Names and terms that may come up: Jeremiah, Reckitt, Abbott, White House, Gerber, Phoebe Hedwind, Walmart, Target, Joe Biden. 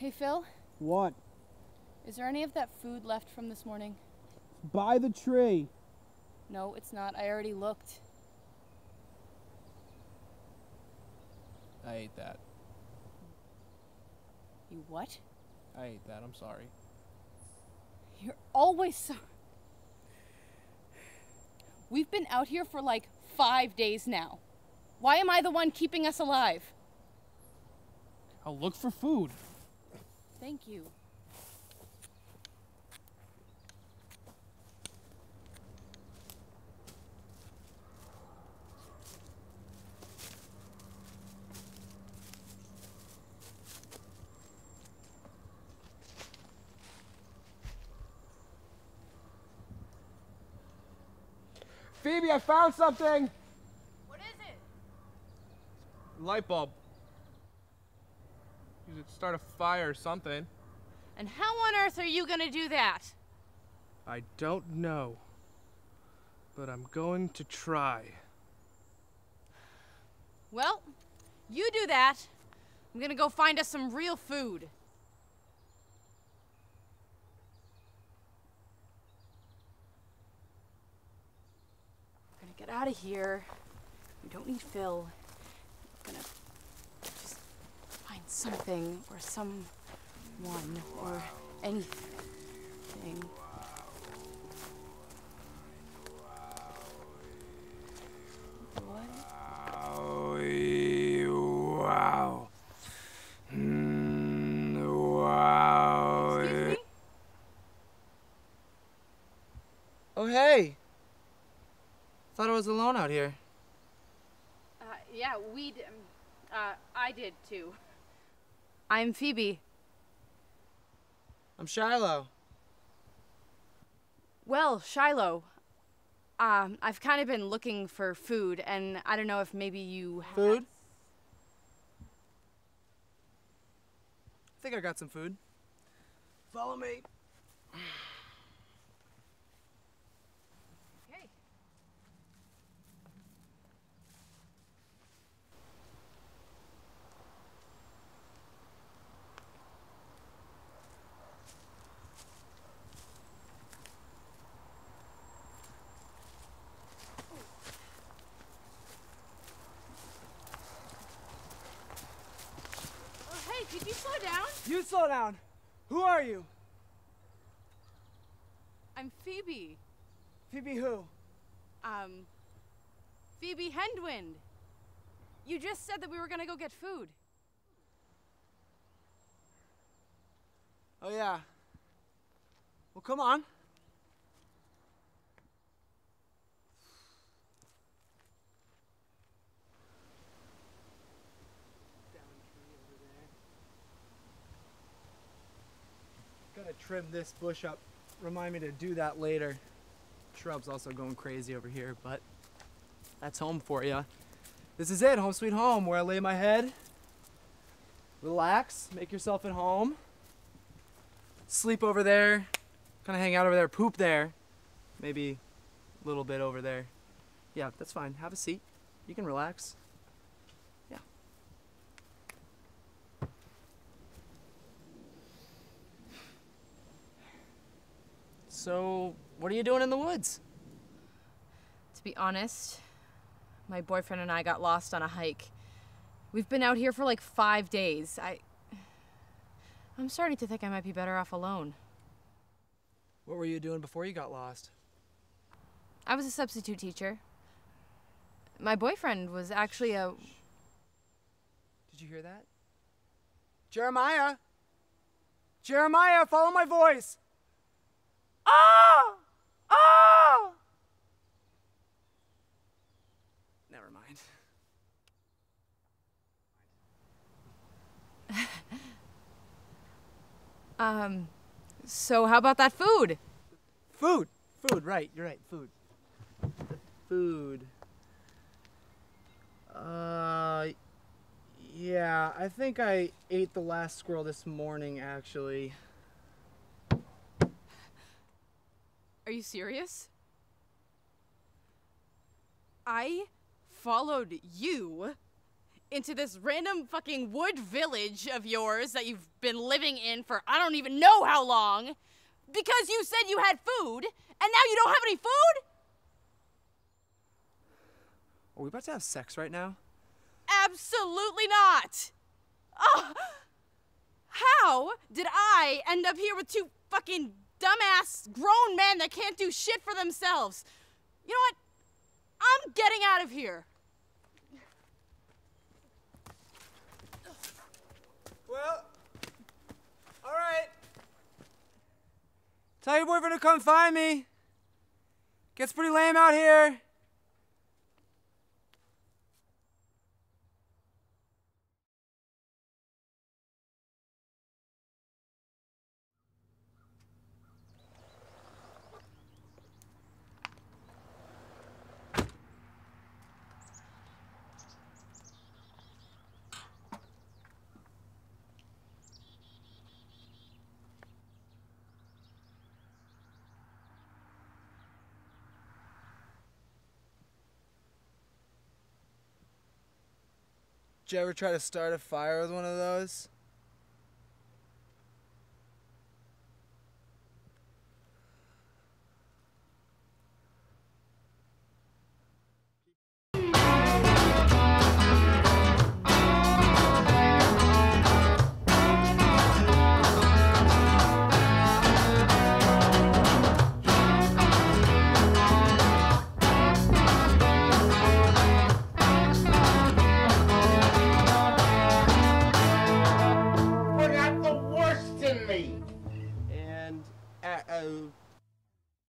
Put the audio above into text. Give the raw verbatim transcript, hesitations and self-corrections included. Hey, Phil? What? Is there any of that food left from this morning? By the tree. No, it's not. I already looked. I ate that. You what? I ate that. I'm sorry. You're always so... We've been out here for like five days now. Why am I the one keeping us alive? I'll look for food. Thank you. Phoebe, I found something! What is it? Light bulb. You should start a fire or something. And how on earth are you gonna do that? I don't know. But I'm going to try. Well, you do that. I'm gonna go find us some real food. Get out of here. We don't need Phil. We're gonna just find something or someone or anything. Excuse me? Oh, hey. I thought I was alone out here. Uh, yeah, we d uh, I did too. I'm Phoebe. I'm Shiloh. Well, Shiloh, um, I've kind of been looking for food, and I don't know if maybe you have... Food? I think I got some food. Follow me. Did you slow down? You slow down. Who are you? I'm Phoebe. Phoebe who? Um, Phoebe Hedwind. You just said that we were gonna go get food. Oh yeah. Well, come on. Gotta trim this bush up. Remind me to do that later. Shrub's also going crazy over here, but that's home for ya. This is it, home sweet home, where I lay my head, relax, make yourself at home, sleep over there, kind of hang out over there, poop there, maybe a little bit over there. Yeah, that's fine. Have a seat. You can relax. So, what are you doing in the woods? To be honest, my boyfriend and I got lost on a hike. We've been out here for like five days. I, I'm starting to think I might be better off alone. What were you doing before you got lost? I was a substitute teacher. My boyfriend was actually a... Did you hear that? Jeremiah! Jeremiah, follow my voice! Oh! Oh! Never mind. um, so how about that food? Food! Food, right, you're right, food. Food. Uh, yeah, I think I ate the last squirrel this morning, actually. Are you serious? I followed you into this random fucking wood village of yours that you've been living in for I don't even know how long because you said you had food, and now you don't have any food? Are we about to have sex right now? Absolutely not! Oh, how did I end up here with two fucking dumbass grown men that can't do shit for themselves? You know what? I'm getting out of here. Well, all right. Tell your boyfriend to come find me. Gets pretty lame out here. Did you ever try to start a fire with one of those? And uh-oh.